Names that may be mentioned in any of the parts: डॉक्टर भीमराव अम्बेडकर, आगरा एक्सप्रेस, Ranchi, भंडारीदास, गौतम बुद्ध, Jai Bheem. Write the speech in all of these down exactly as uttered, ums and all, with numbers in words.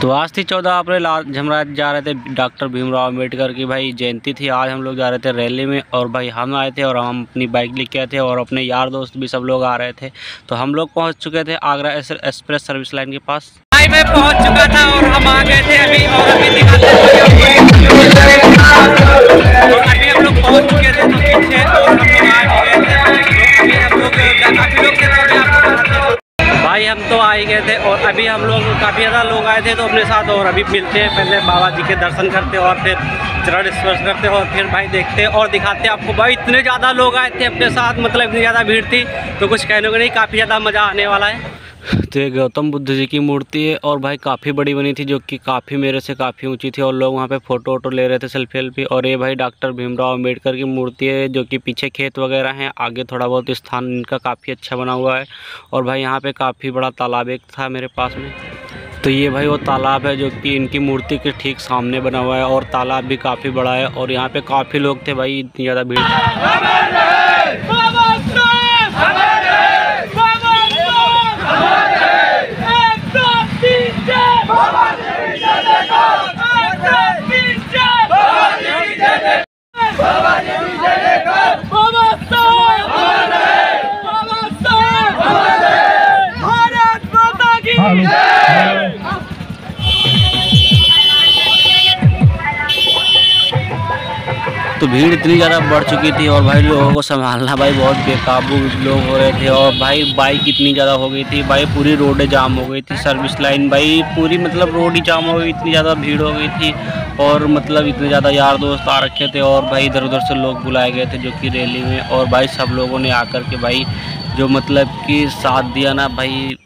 तो आज थी चौदह अप्रैल, आज हम जा रहे थे डॉक्टर भीमराव अम्बेडकर की भाई जयंती थी। आज हम लोग जा रहे थे रैली में और भाई हम आए थे और हम अपनी बाइक लेके आए थे और अपने यार दोस्त भी सब लोग आ रहे थे। तो हम लोग पहुंच चुके थे आगरा एक्सप्रेस सर्विस लाइन के पास। भाई मैं पहुंच चुका था और हम आ गए थे अभी और अभी अभी हम लोग पहुँच चुके थे। भाई हम तो आ ही गए थे और अभी हम लोग काफ़ी ज़्यादा लोग आए थे तो अपने साथ, और अभी मिलते हैं, पहले बाबा जी के दर्शन करते और फिर चरण स्पर्श करते और फिर भाई देखते और दिखाते आपको। भाई इतने ज़्यादा लोग आए थे अपने साथ, मतलब इतनी ज़्यादा भीड़ थी तो कुछ कहने को नहीं, काफ़ी ज़्यादा मज़ा आने वाला है। तो ये गौतम बुद्ध जी की मूर्ति है और भाई काफ़ी बड़ी बनी थी, जो कि काफ़ी मेरे से काफ़ी ऊंची थी और लोग वहाँ पे फ़ोटो वोटो ले रहे थे, सेल्फी वेल्फी। और ये भाई डॉक्टर भीमराव अम्बेडकर की मूर्ति है, जो कि पीछे खेत वगैरह हैं, आगे थोड़ा बहुत स्थान इनका काफ़ी अच्छा बना हुआ है। और भाई यहाँ पे काफ़ी बड़ा तालाब एक था मेरे पास में, तो ये भाई वो तालाब है जो कि इनकी मूर्ति के ठीक सामने बना हुआ है और तालाब भी काफ़ी बड़ा है। और यहाँ पर काफ़ी लोग थे भाई, इतनी ज़्यादा भीड़। तो भीड़ इतनी ज़्यादा बढ़ चुकी थी और भाई लोगों को संभालना भाई बहुत बेकाबू लोग हो रहे थे। और भाई बाइक इतनी ज़्यादा हो गई थी भाई, पूरी रोड जाम हो गई थी, सर्विस लाइन भाई पूरी मतलब रोड ही जाम हो गई, इतनी ज़्यादा भीड़ हो गई थी। और मतलब इतने ज़्यादा यार दोस्त आ रखे थे और भाई इधर उधर से लोग बुलाए गए थे जो कि रैली में। और भाई सब लोगों ने आकर के भाई जो मतलब कि साथ दिया ना भाई।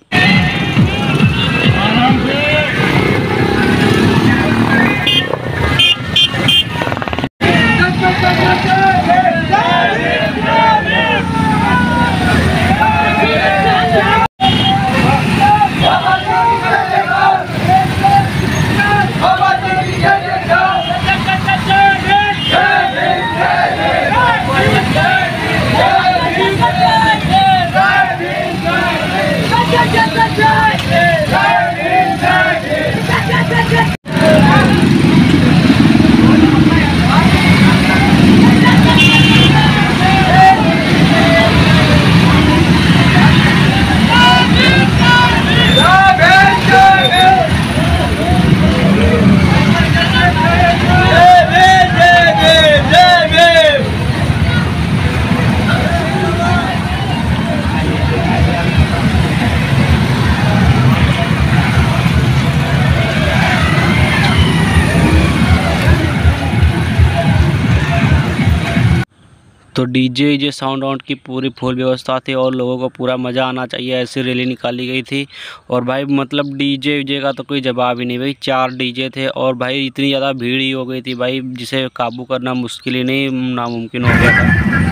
तो डीजे वीजे साउंड वाउंड की पूरी फुल व्यवस्था थी और लोगों को पूरा मज़ा आना चाहिए, ऐसी रैली निकाली गई थी। और भाई मतलब डीजे वीजे का तो कोई जवाब ही नहीं, भाई चार डीजे थे और भाई इतनी ज़्यादा भीड़ ही हो गई थी भाई, जिसे काबू करना मुश्किल ही नहीं, नामुमकिन हो गया था।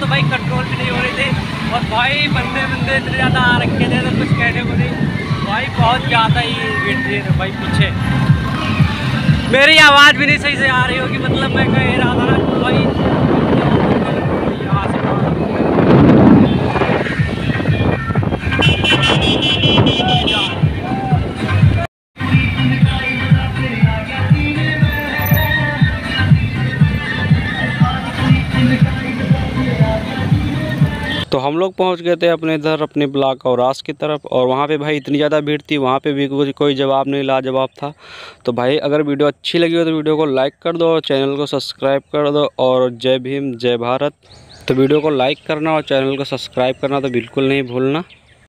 तो भाई कंट्रोल भी नहीं हो रहे थे और भाई बंदे बंदे इतने ज़्यादा आ रखे थे तो कुछ कहने को नहीं, भाई बहुत ज़्यादा ही भीड़ थी भाई। पीछे मेरी आवाज़ भी नहीं सही से आ रही होगी, मतलब मैं कह रहा था ना भाई यहाँ से तो हम लोग पहुंच गए थे अपने इधर अपने ब्लॉक और रास की तरफ। और वहां पे भाई इतनी ज़्यादा भीड़ थी, वहां पे भी कोई जवाब नहीं, लाजवाब था। तो भाई अगर वीडियो अच्छी लगी हो तो वीडियो को लाइक कर दो और चैनल को सब्सक्राइब कर दो। और जय भीम जय भारत। तो वीडियो को लाइक करना और चैनल को सब्सक्राइब करना तो बिल्कुल नहीं भूलना।